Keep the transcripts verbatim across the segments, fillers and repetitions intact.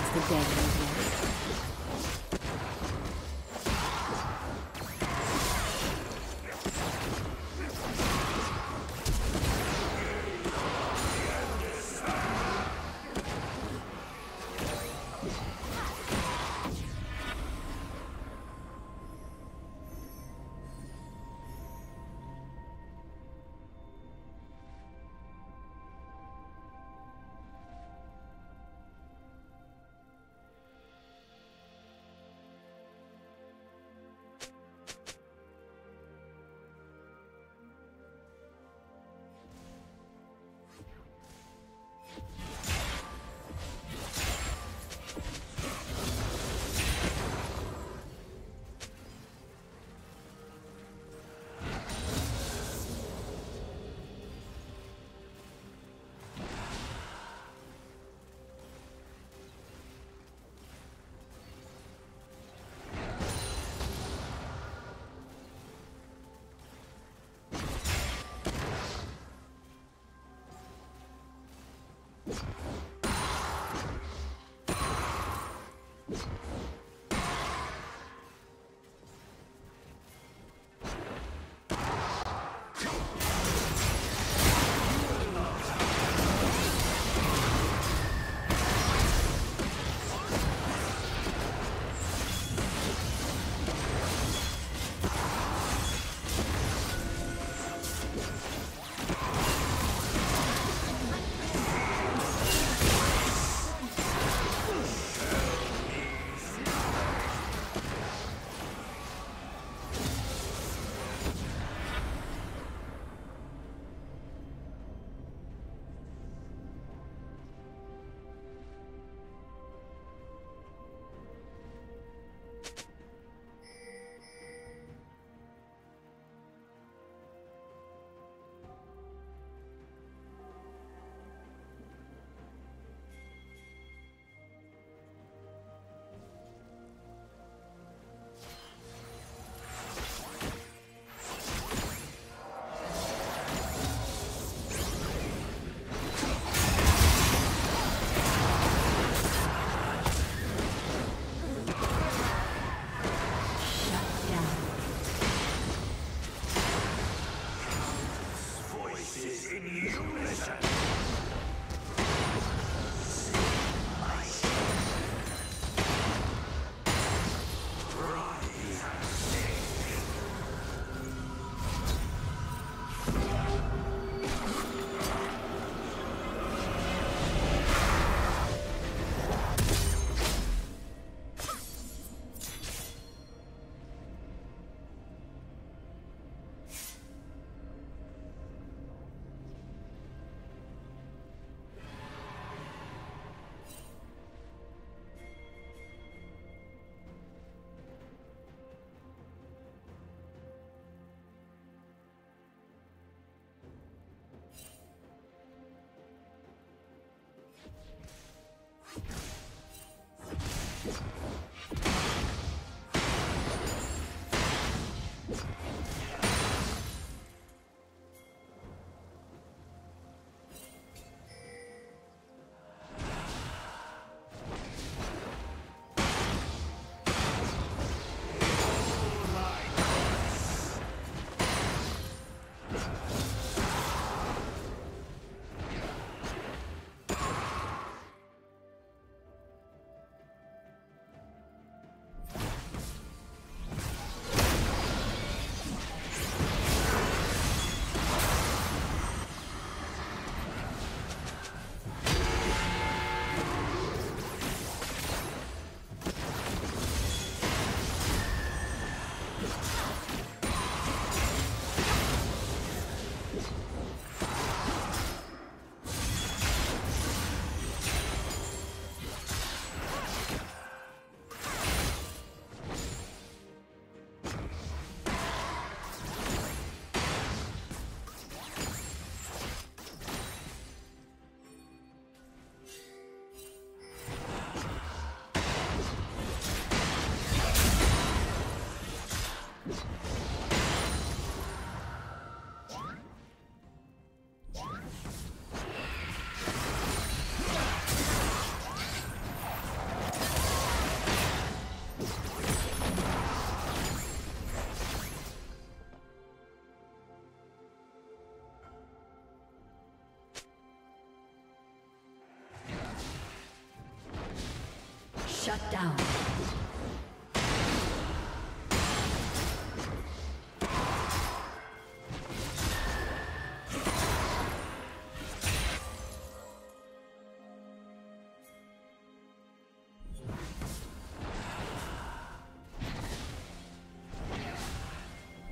past the dead.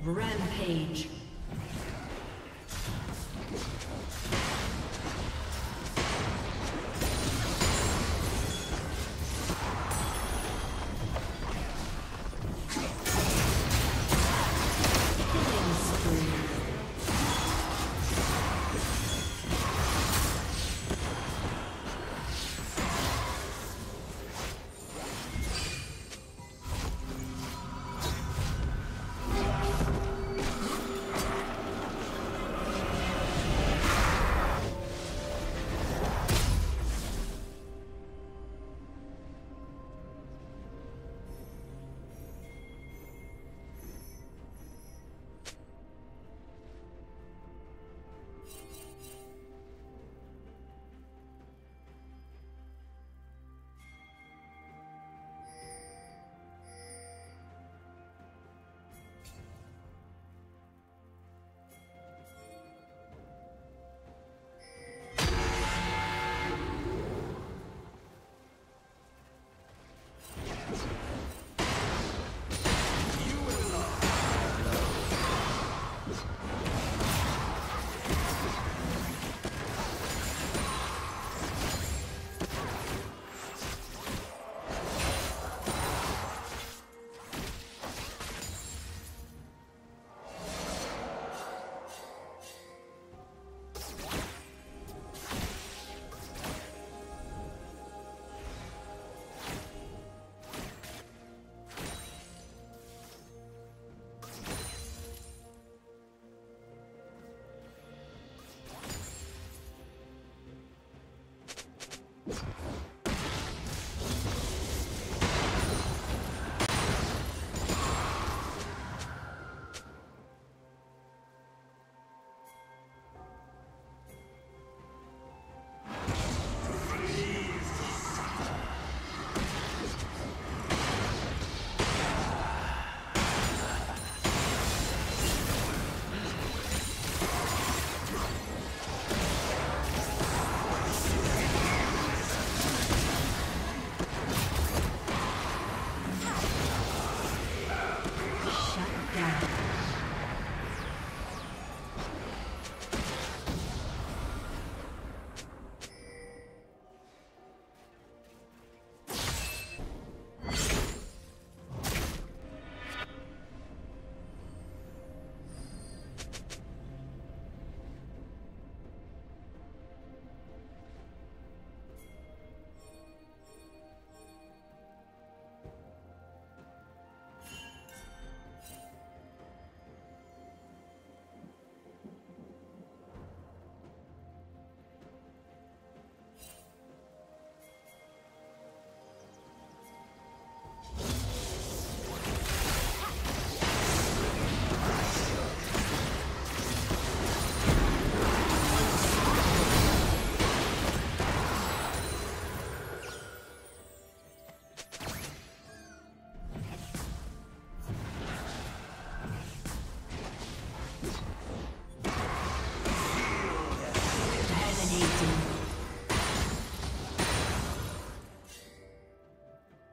Rampage.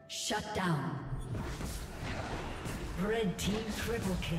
Shut down. Red team triple kill.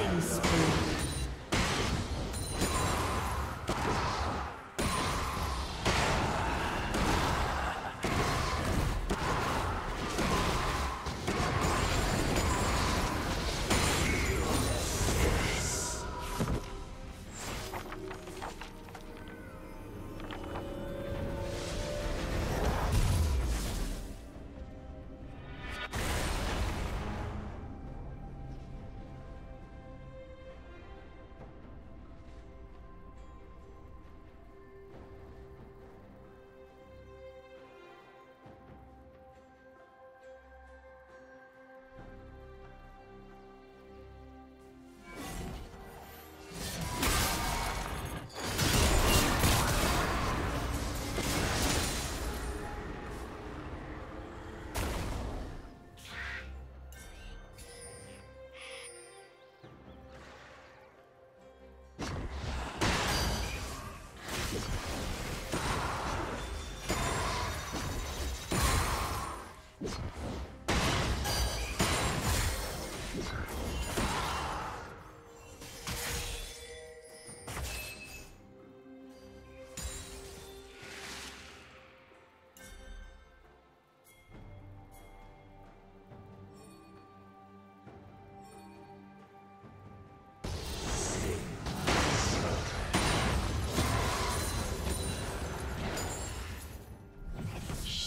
Killing spree.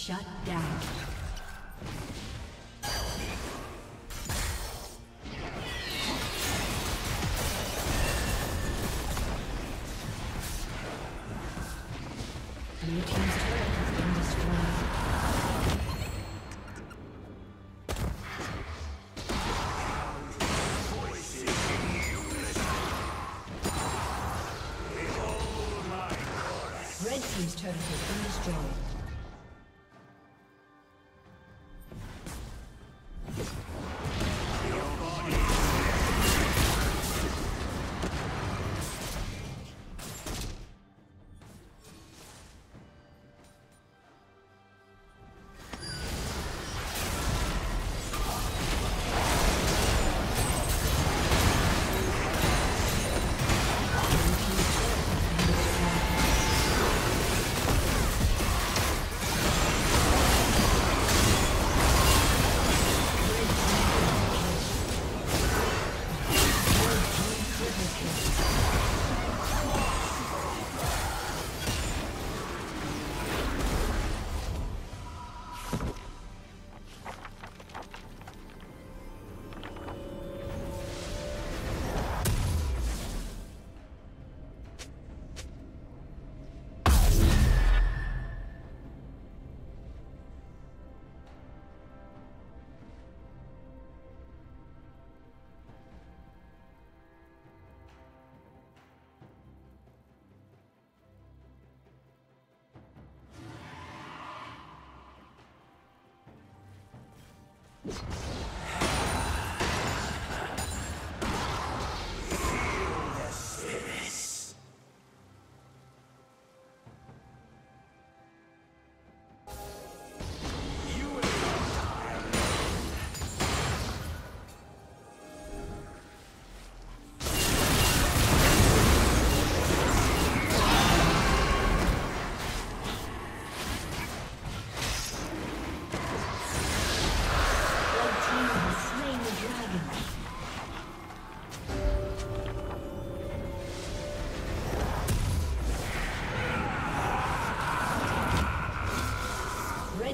Shut down. Blue team's turret has been destroyed. Red team's turret has been destroyed.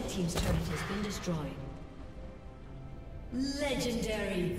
Team's turret has been destroyed. Legendary.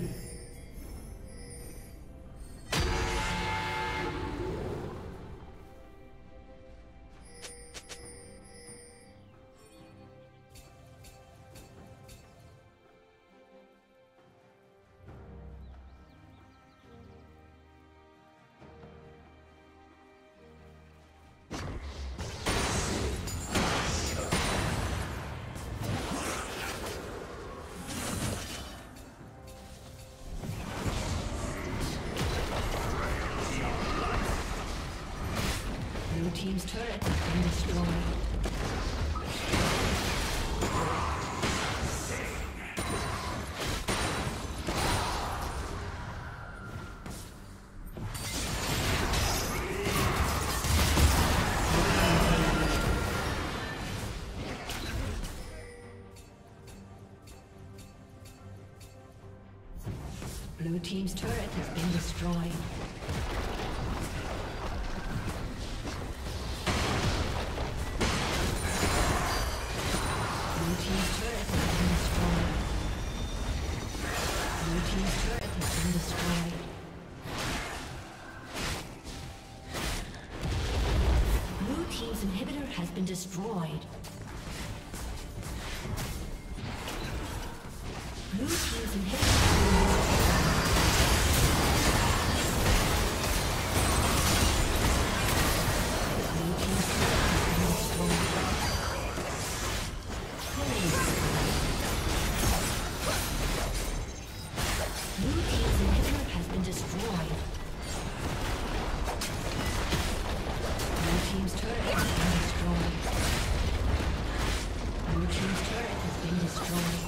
Team's turret has been destroyed. Blue team's turret has been destroyed. Destroyed. Blue team's inhibitor has been destroyed. Blue team's turret has been destroyed. Blue team's turret has been destroyed.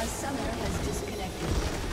A summoner has disconnected.